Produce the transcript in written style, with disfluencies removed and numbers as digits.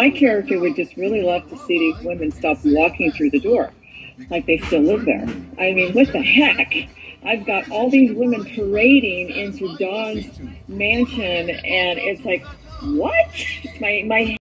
My character would just really love to see these women stop walking through the door like they still live there. I mean, what the heck? I've got all these women parading into Dawn's mansion, and it's like, what? It's my